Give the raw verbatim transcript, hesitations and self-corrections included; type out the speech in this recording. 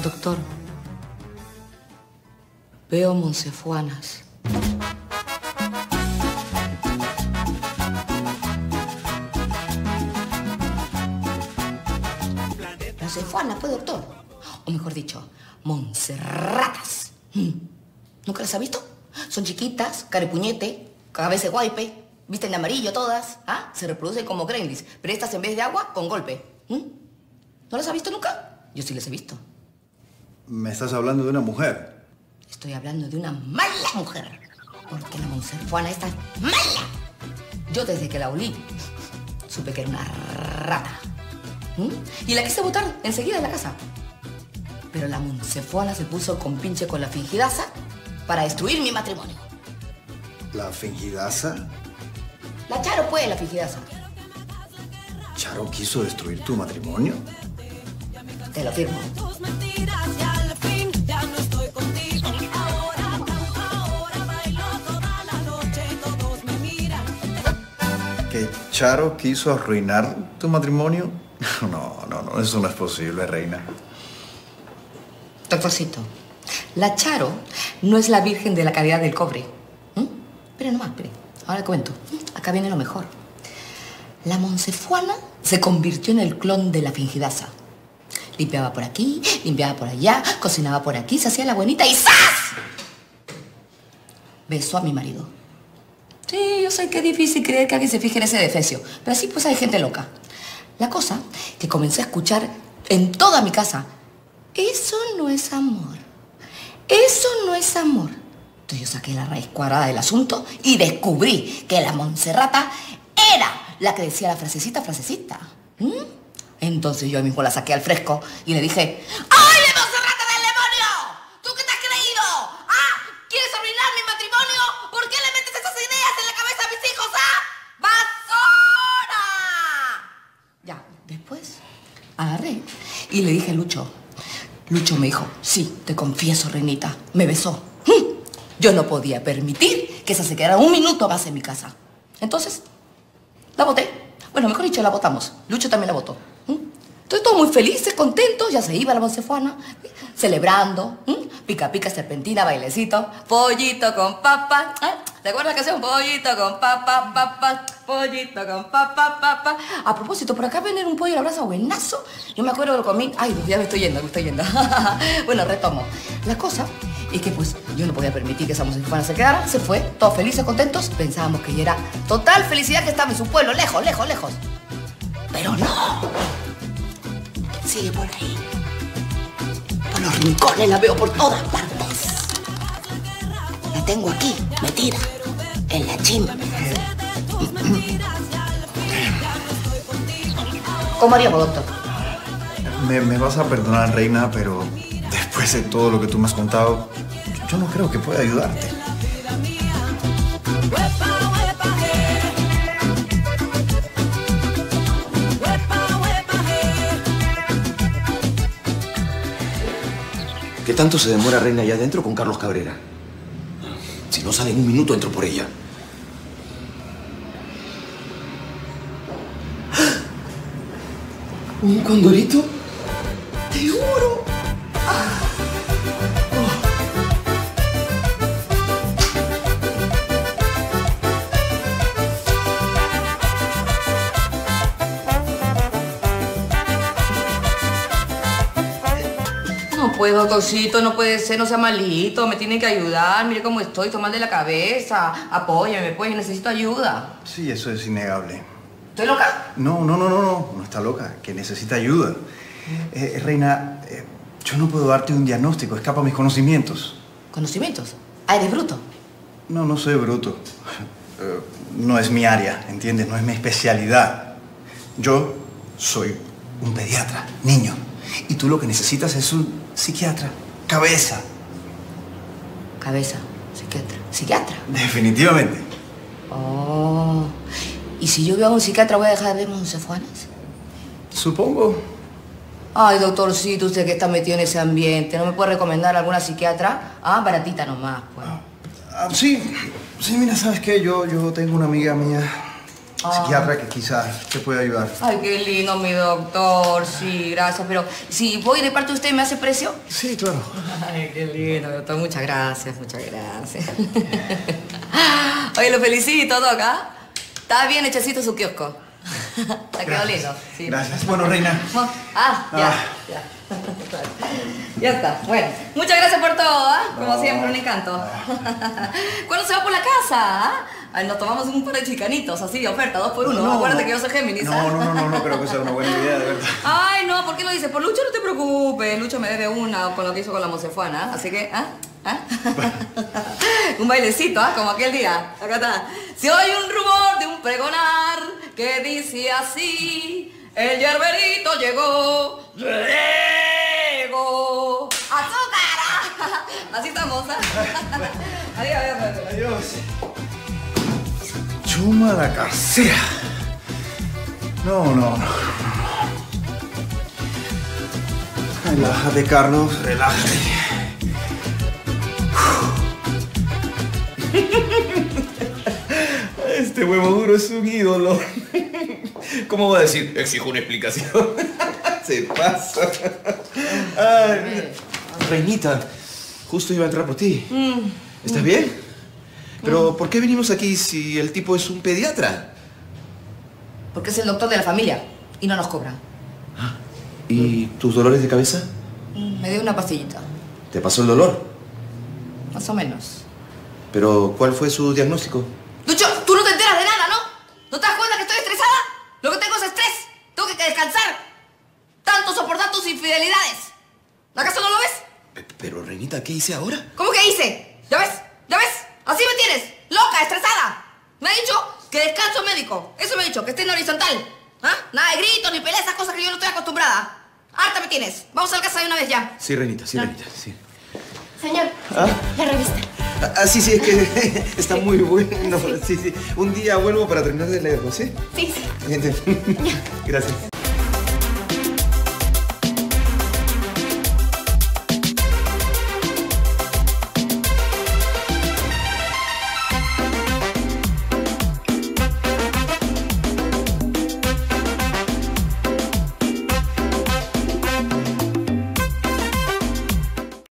Doctor, veo moncefuanas. Moncefuanas, pues, doctor. O mejor dicho, monserratas. ¿Nunca las ha visto? Son chiquitas, carepuñete, cabeza de guaype, visten de amarillo todas, ¿ah? Se reproducen como gremlins, pero estas en vez de agua, con golpe. ¿Mm? ¿No las ha visto nunca? Yo sí las he visto. ¿Me estás hablando de una mujer? Estoy hablando de una mala mujer, porque la monserfuana esta es mala. Yo desde que la olí, supe que era una rata. ¿Mm? Y la quise botar enseguida de la casa. Pero la monserfuana se puso con pinche con la Finjidaza para destruir mi matrimonio. ¿La Finjidaza? La Charo, pues, la Finjidaza. ¿Charo quiso destruir tu matrimonio? Te lo firmo. ¿Que Charo quiso arruinar tu matrimonio? No, no, no, eso no es posible, reina. Doctorcito, la Charo no es la virgen de la caridad del cobre. ¿Mm? Pero nomás, pero ahora te cuento. Acá viene lo mejor. La monsefuana se convirtió en el clon de la Finjidaza. Limpiaba por aquí, limpiaba por allá, cocinaba por aquí, se hacía la buenita y ¡zas! Besó a mi marido. Sí, yo sé que es difícil creer que alguien se fije en ese defecio, pero sí, pues hay gente loca. La cosa que comencé a escuchar en toda mi casa: eso no es amor, eso no es amor. Entonces yo saqué la raíz cuadrada del asunto y descubrí que la monserrata era la que decía la frasecita, frasecita. ¿Mm? Entonces yo mismo la saqué al fresco y le dije: ¡ay, la monserrata del demonio! ¿Tú qué te has creído? ¿Ah? ¿Quieres arruinar mi matrimonio? ¿Por qué le metes esas ideas en la cabeza a mis hijos? ¿Ah? ¡Basura! Ya, después agarré y le dije a Lucho. Lucho me dijo: sí, te confieso, reinita, me besó. ¿Mm? Yo no podía permitir que esa se quedara un minuto más en mi casa. Entonces, la boté. Bueno, mejor dicho, la botamos. Lucho también la botó. ¿Mm? Entonces, todos muy felices, contentos, ya se iba la monsefuana, ¿sí? Celebrando. ¿Mm? Pica, pica, serpentina, bailecito. Pollito con papa. ¿Eh? ¿Te acuerdas la canción? Pollito con papa, papa, pollito con papa, papa. A propósito, por acá venden un pollo a la brasa buenazo. Yo me acuerdo que lo comí. Ay, ya me estoy yendo, me estoy yendo. Bueno, retomo. La cosa es que, pues, yo no podía permitir que esa monsefuana se quedara. Se fue, todos felices, contentos. Pensábamos que ya era total felicidad que estaba en su pueblo, lejos, lejos, lejos. Pero no. Sigue por ahí. Por los rincones, la veo por todas partes. La tengo aquí, metida, en la chimba. ¿Cómo haríamos, doctor? Me, me vas a perdonar, reina, pero después de todo lo que tú me has contado, yo no creo que pueda ayudarte. ¿Qué tanto se demora, reina, allá adentro con Carlos Cabrera? Si no sale en un minuto, entro por ella. ¿Un condorito? ¡Te juro! ¡Ah! Pues, doctorcito, no puede ser, no sea malito, me tiene que ayudar, mire cómo estoy, estoy mal de la cabeza, apóyame, pues, necesito ayuda. Sí, eso es innegable. ¿Estoy loca? No, no, no, no, no, no está loca, que necesita ayuda. Eh, reina, eh, yo no puedo darte un diagnóstico, escapa a mis conocimientos. ¿Conocimientos? ¿Ah, eres bruto? No, no soy bruto. Eh, no es mi área, ¿entiendes? No es mi especialidad. Yo soy un pediatra, niño. Y tú lo que necesitas es un psiquiatra. Cabeza. Cabeza, psiquiatra. ¿Psiquiatra? Definitivamente. Oh. ¿Y si yo veo a un psiquiatra voy a dejar de ver monsefuanas? Supongo. Ay, doctorcito, usted que está metido en ese ambiente, ¿no me puede recomendar alguna psiquiatra? Ah, baratita nomás, pues. Ah, ah, sí. Sí, mira, ¿sabes qué? Yo, yo tengo una amiga mía psiquiatra que quizás te pueda ayudar. Ay, qué lindo, mi doctor. Sí, gracias. Pero si voy de parte de usted, ¿me hace precio? Sí, claro. Ay, qué lindo, doctor. Muchas gracias, muchas gracias. Oye, lo felicito, Doc. ¿Ah? Está bien hechecito su kiosco. Está quedado lindo. Sí. Gracias. Bueno, Reina. Ah, ya, ah. ya. Ya está. Bueno, muchas gracias por todo, ¿ah? ¿eh? Como no. siempre, un encanto. Ah. ¿Cuándo se va por la casa? ¿Ah? Ay, nos tomamos un par de chicanitos, así, de oferta, dos por uno. No, acuérdate no. que yo soy Géminis. No, no, no, no, no creo que sea una buena idea, de verdad. Ay, no, ¿por qué lo dices? Por Lucho no te preocupes. Lucho me debe una con lo que hizo con la Mosefuana, ¿eh? Así que, ¿ah? ¿Ah? Bueno. Un bailecito, ¿ah? ¿eh? Como aquel día. Acá está. Si oye un rumor de un pregonar que dice así, el yerberito llegó. ¡Llegó! ¡Azúcar! Así estamos, ¿ah? ¿eh? Adiós, adiós, adiós. Chuma la casera. No, no, no. Relájate, Carlos, relájate. Este huevo duro es un ídolo. ¿Cómo va a decir? Exijo una explicación. Se pasa. Ay, Reinita, justo iba a entrar por ti. ¿Estás bien? Pero, ¿por qué venimos aquí si el tipo es un pediatra? Porque es el doctor de la familia y no nos cobra. ¿Y tus dolores de cabeza? Me dio una pastillita. ¿Te pasó el dolor? Más o menos. Pero, ¿cuál fue su diagnóstico? ¡Lucho! ¡Tú no te enteras de nada, ¿no? ¿No te das cuenta que estoy estresada? Lo que tengo es estrés. Tengo que descansar. Tanto soportar tus infidelidades. ¿Acaso no lo ves? Pero, Reinita, ¿qué hice ahora? ¿Cómo que hice? ¿Ya ves? ¿Ya ves? Así me tienes, loca, estresada. Me ha dicho que descanso médico. Eso me ha dicho, que esté en horizontal. ¿Ah? Nada de gritos ni peleas, esas cosas que yo no estoy acostumbrada. Harta me tienes. Vamos al casa de una vez ya. Sí, Reinita, sí, no. Reinita, sí. Señor, ¿ah? La revista. Ah, sí, sí, es que está muy bueno. Sí, sí. Un día vuelvo para terminar de leerlo, ¿sí? Sí, sí. Gracias.